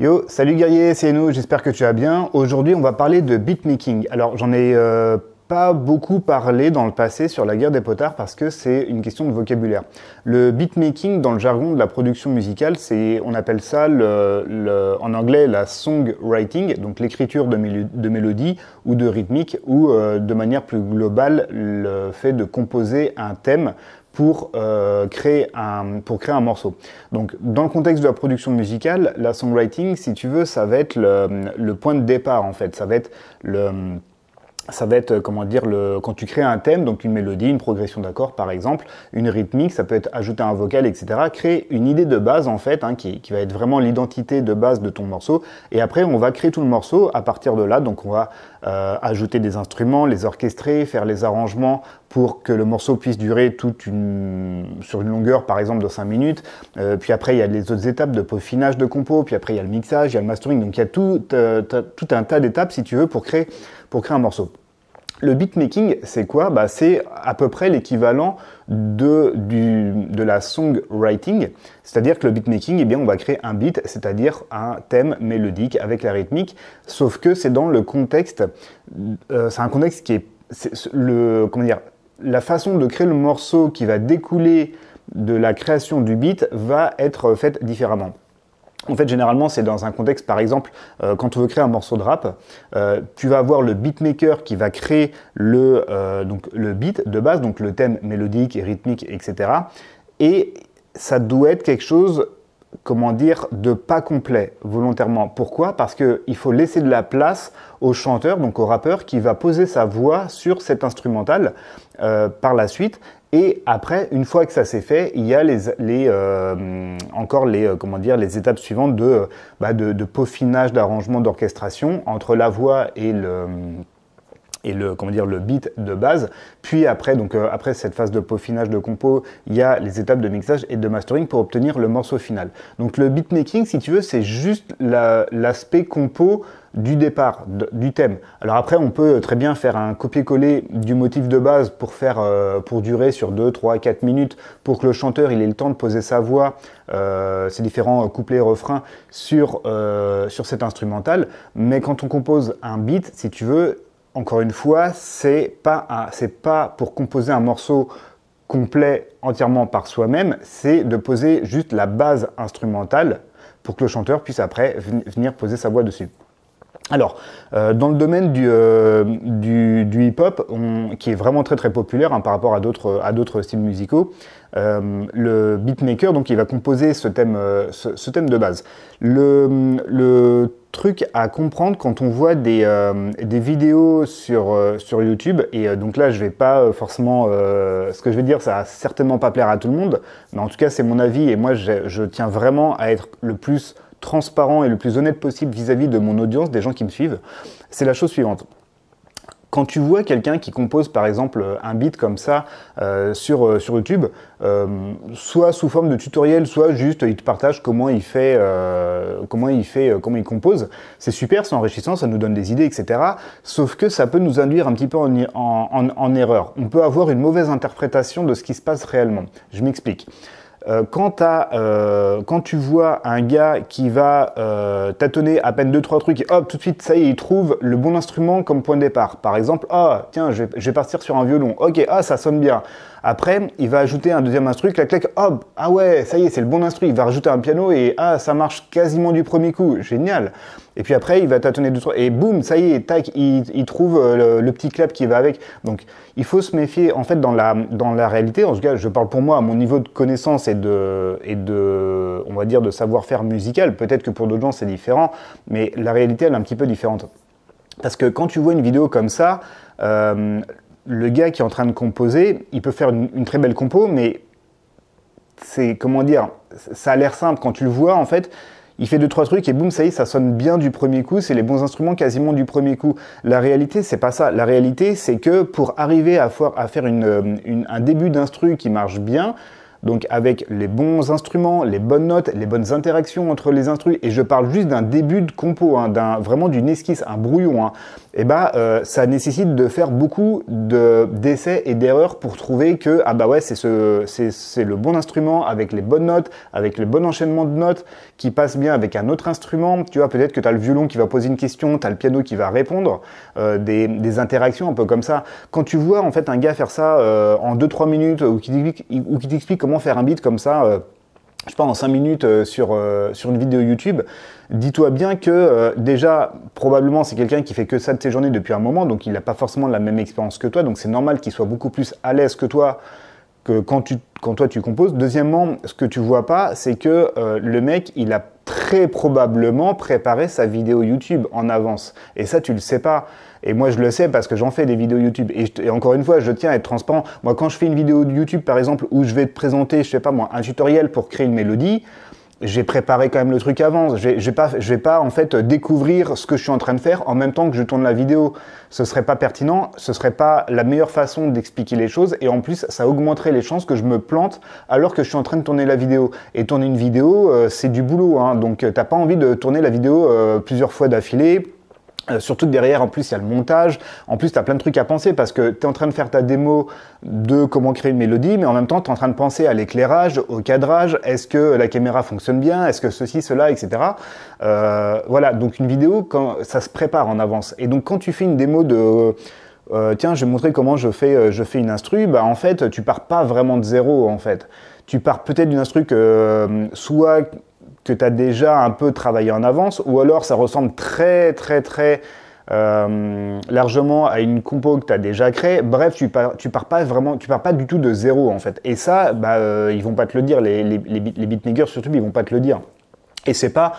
Yo, salut guerrier, c'est nous, j'espère que tu vas bien. Aujourd'hui, on va parler de beatmaking. Alors, j'en ai pas beaucoup parlé dans le passé sur la guerre des potards parce que c'est une question de vocabulaire. Le beatmaking, dans le jargon de la production musicale, on appelle ça en anglais la songwriting, donc l'écriture de mélodies ou de rythmique, ou de manière plus globale, le fait de composer un thème pour créer un morceau. Donc, dans le contexte de la production musicale, la songwriting, si tu veux, ça va être le point de départ, en fait. Ça va être, comment dire, quand tu crées un thème, donc une mélodie, une progression d'accords, par exemple, une rythmique, ça peut être ajouter un vocal, etc. Créer une idée de base, en fait, hein, qui va être vraiment l'identité de base de ton morceau. Et après, on va créer tout le morceau à partir de là. Donc, on va ajouter des instruments, les orchestrer, faire les arrangements pour que le morceau puisse durer sur une longueur, par exemple, de 5 minutes. Puis après, il y a les autres étapes de peaufinage de compo. Puis après, il y a le mixage, il y a le mastering. Donc, il y a tout un tas d'étapes, si tu veux, pour créer un morceau. Le beatmaking, c'est quoi? Bah, c'est à peu près l'équivalent de la songwriting, c'est-à-dire que le beatmaking, eh bien, on va créer un beat, c'est-à-dire un thème mélodique avec la rythmique, sauf que c'est dans le contexte, c'est un contexte qui est, comment dire, la façon de créer le morceau qui va découler de la création du beat va être faite différemment. En fait, généralement, c'est dans un contexte, par exemple, quand tu veux créer un morceau de rap, tu vas avoir le beatmaker qui va créer le beat de base, donc le thème mélodique et rythmique, etc. Et ça doit être quelque chose, comment dire, de pas complet volontairement. Pourquoi? Parce qu'il faut laisser de la place au chanteur, donc au rappeur, qui va poser sa voix sur cet instrumental par la suite. Et après, une fois que ça s'est fait, il y a les étapes suivantes de peaufinage, d'arrangement, d'orchestration entre la voix et le beat de base. Puis après, donc après cette phase de peaufinage de compo, il y a les étapes de mixage et de mastering pour obtenir le morceau final. Donc le beatmaking, si tu veux, c'est juste l'aspect compo du départ, du thème. Alors après, on peut très bien faire un copier-coller du motif de base pour durer sur 2, 3, 4 minutes, pour que le chanteur il ait le temps de poser sa voix, ses différents couplets et refrains sur cet instrumental. Mais quand on compose un beat, si tu veux, encore une fois, c'est pas pour composer un morceau complet entièrement par soi-même, c'est de poser juste la base instrumentale pour que le chanteur puisse après venir poser sa voix dessus. Alors, dans le domaine du hip-hop, qui est vraiment très très populaire, hein, par rapport à d'autres styles musicaux, le beatmaker, donc, il va composer ce thème de base. Le truc à comprendre quand on voit des vidéos sur YouTube, et donc là, je vais pas forcément... ce que je vais dire, ça va certainement pas plaire à tout le monde, mais en tout cas, c'est mon avis, et moi, je tiens vraiment à être le plus transparent et le plus honnête possible vis-à-vis de mon audience, des gens qui me suivent, c'est la chose suivante. Quand tu vois quelqu'un qui compose par exemple un beat comme ça sur YouTube, soit sous forme de tutoriel, soit juste il te partage comment il compose, c'est super, c'est enrichissant, ça nous donne des idées, etc. Sauf que ça peut nous induire un petit peu en erreur. On peut avoir une mauvaise interprétation de ce qui se passe réellement. Je m'explique. Quand tu vois un gars qui va tâtonner à peine 2-3 trucs et hop, tout de suite, ça y est, il trouve le bon instrument comme point de départ. Par exemple, ah, tiens, je vais partir sur un violon. Ok, ah, ça sonne bien. Après, il va ajouter un deuxième instru, clac, hop, ah ouais, ça y est, c'est le bon instru. Il va rajouter un piano et ah, ça marche quasiment du premier coup. Génial. Et puis après, il va tâtonner 2-3 et boum, ça y est, tac, il trouve le petit clap qui va avec. Donc, il faut se méfier, en fait, dans la réalité. En tout cas, je parle pour moi, à mon niveau de connaissance et de on va dire, de savoir-faire musical. Peut-être que pour d'autres gens, c'est différent, mais la réalité, elle est un petit peu différente. Parce que quand tu vois une vidéo comme ça, le gars qui est en train de composer, il peut faire une très belle compo, mais c'est, comment dire, ça a l'air simple. Quand tu le vois, en fait, il fait 2-3 trucs et boum, ça y est, ça sonne bien du premier coup, c'est les bons instruments quasiment du premier coup. La réalité, c'est pas ça. La réalité, c'est que pour arriver à faire un début d'instru qui marche bien, donc avec les bons instruments, les bonnes notes, les bonnes interactions entre les instrus, et je parle juste d'un début de compo, hein, vraiment d'une esquisse, un brouillon, hein, et bah ça nécessite de faire beaucoup d'essais et d'erreurs pour trouver que ah bah ouais, c'est le bon instrument avec les bonnes notes, avec le bon enchaînement de notes qui passe bien avec un autre instrument, tu vois, peut-être que tu as le violon qui va poser une question, tu as le piano qui va répondre, des interactions un peu comme ça. Quand tu vois en fait un gars faire ça en 2-3 minutes ou qui t'explique comment faire un beat comme ça, je sais pas, en 5 minutes sur une vidéo YouTube, dis-toi bien que déjà, probablement, c'est quelqu'un qui fait que ça de ses journées depuis un moment, donc il n'a pas forcément la même expérience que toi, donc c'est normal qu'il soit beaucoup plus à l'aise que toi quand toi tu composes. Deuxièmement, ce que tu vois pas, c'est que le mec, il a très probablement préparé sa vidéo YouTube en avance. Et ça, tu le sais pas. Et moi, je le sais parce que j'en fais des vidéos YouTube. Et encore une fois, je tiens à être transparent. Moi, quand je fais une vidéo YouTube, par exemple, où je vais te présenter, je sais pas moi, un tutoriel pour créer une mélodie, j'ai préparé quand même le truc avant. Je vais pas en fait découvrir ce que je suis en train de faire en même temps que je tourne la vidéo. Ce serait pas pertinent, ce serait pas la meilleure façon d'expliquer les choses, et en plus ça augmenterait les chances que je me plante alors que je suis en train de tourner la vidéo. Et tourner une vidéo, c'est du boulot, hein, donc t'as pas envie de tourner la vidéo plusieurs fois d'affilée. Surtout que derrière, en plus, il y a le montage. En plus, tu as plein de trucs à penser parce que tu es en train de faire ta démo de comment créer une mélodie, mais en même temps, tu es en train de penser à l'éclairage, au cadrage. Est-ce que la caméra fonctionne bien? Est-ce que ceci, cela, etc. Voilà, donc une vidéo, ça se prépare en avance. Et donc, quand tu fais une démo de... tiens, je vais montrer comment je fais une instru, bah en fait, tu pars pas vraiment de zéro, en fait. Tu pars peut-être d'une instru que soit... que tu as déjà un peu travaillé en avance, ou alors ça ressemble très largement à une compo que tu as déjà créée. Bref, tu pars pas du tout de zéro en fait. Et ça, bah, ils vont pas te le dire, les beatmakers sur YouTube, ils vont pas te le dire. Et c'est pas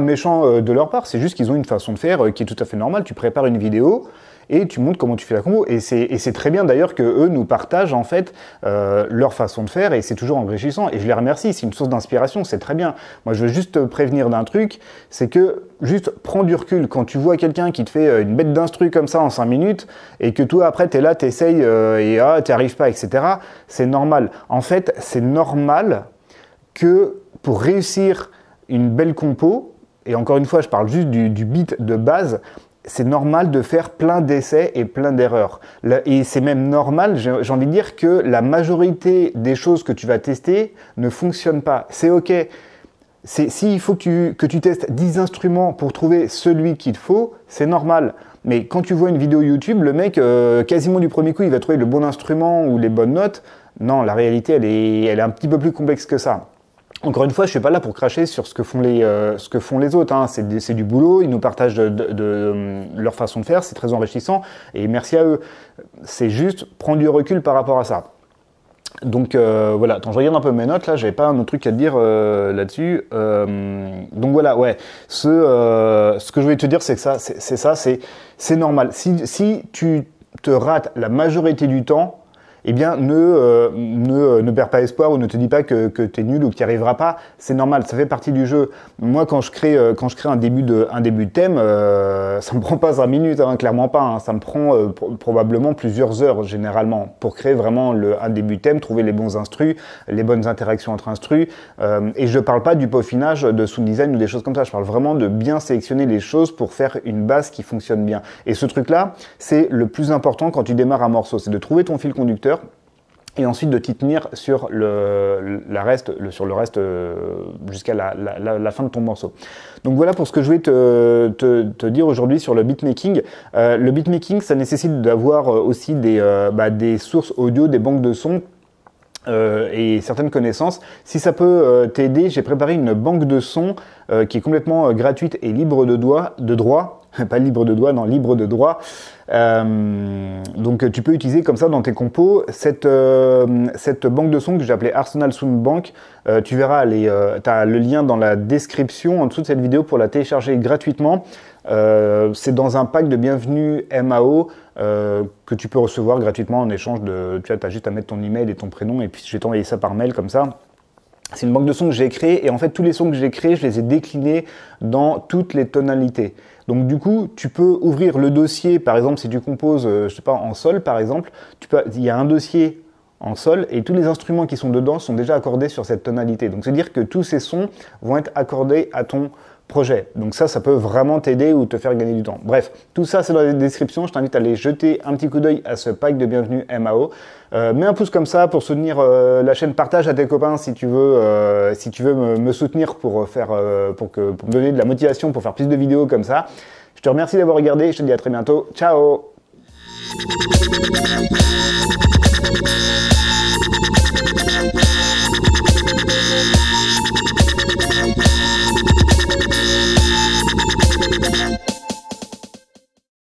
méchant de leur part, c'est juste qu'ils ont une façon de faire qui est tout à fait normale. Tu prépares une vidéo et tu montres comment tu fais la combo. Et c'est très bien d'ailleurs qu'eux nous partagent en fait leur façon de faire, et c'est toujours enrichissant. Et je les remercie, c'est une source d'inspiration, c'est très bien. Moi, je veux juste te prévenir d'un truc, c'est que juste prends du recul. Quand tu vois quelqu'un qui te fait une bête d'instru comme ça en 5 minutes et que toi après t'es là, t'essayes et ah, t'y arrives pas, etc. C'est normal. En fait, c'est normal que pour réussir une belle compo, et encore une fois, je parle juste du beat de base, c'est normal de faire plein d'essais et plein d'erreurs. Et c'est même normal, j'ai envie de dire, que la majorité des choses que tu vas tester ne fonctionnent pas. C'est OK. S'il faut que tu testes 10 instruments pour trouver celui qu'il te faut, c'est normal. Mais quand tu vois une vidéo YouTube, le mec, quasiment du premier coup, il va trouver le bon instrument ou les bonnes notes. Non, la réalité, elle est un petit peu plus complexe que ça. Encore une fois, je suis pas là pour cracher sur ce que font les autres, hein. C'est du boulot, ils nous partagent de leur façon de faire, c'est très enrichissant, et merci à eux. C'est juste prendre du recul par rapport à ça. Donc voilà, attends, je regarde un peu mes notes, là, j'avais pas un autre truc à te dire là-dessus. Donc voilà, ouais, ce que je voulais te dire, c'est que ça, c'est normal. Si tu te rates la majorité du temps, eh bien, ne perds pas espoir, ou ne te dis pas que tu es nul ou que tu n'y arriveras pas. C'est normal, ça fait partie du jeu. Moi, quand je crée un début de thème, ça me prend pas 5 minutes, hein, clairement pas. Hein, ça me prend probablement plusieurs heures, généralement, pour créer vraiment un début de thème, trouver les bons instrus, les bonnes interactions entre instrus. Et je ne parle pas du peaufinage de sound design ou des choses comme ça. Je parle vraiment de bien sélectionner les choses pour faire une base qui fonctionne bien. Et ce truc-là, c'est le plus important quand tu démarres un morceau. C'est de trouver ton fil conducteur, et ensuite de t'y tenir sur le reste jusqu'à la fin de ton morceau. Donc voilà pour ce que je voulais te dire aujourd'hui sur le beatmaking. Le beatmaking, ça nécessite d'avoir aussi des sources audio, des banques de sons, et certaines connaissances. Si ça peut t'aider, j'ai préparé une banque de sons qui est complètement gratuite et libre de droit. Pas libre de doigts, non, libre de droit. Donc tu peux utiliser comme ça dans tes compos cette banque de sons que j'ai appelée Arsenal Sound Bank. Tu verras, tu as le lien dans la description en dessous de cette vidéo pour la télécharger gratuitement. C'est dans un pack de bienvenue M.A.O. Que tu peux recevoir gratuitement en échange de... Tu vois, tu as juste à mettre ton email et ton prénom, et puis je vais t'envoyer ça par mail comme ça. C'est une banque de sons que j'ai créée, et en fait tous les sons que j'ai créés, je les ai déclinés dans toutes les tonalités. Donc du coup, tu peux ouvrir le dossier, par exemple si tu composes, je sais pas, en sol par exemple, il y a un dossier en sol, et tous les instruments qui sont dedans sont déjà accordés sur cette tonalité. Donc, c'est-à-dire que tous ces sons vont être accordés à ton projet. Donc ça peut vraiment t'aider ou te faire gagner du temps. Bref, tout ça c'est dans la description, je t'invite à aller jeter un petit coup d'œil à ce pack de bienvenue M.A.O. Mets un pouce comme ça pour soutenir la chaîne, partage à tes copains si tu veux, me soutenir pour me donner de la motivation pour faire plus de vidéos comme ça. Je te remercie d'avoir regardé, je te dis à très bientôt, ciao.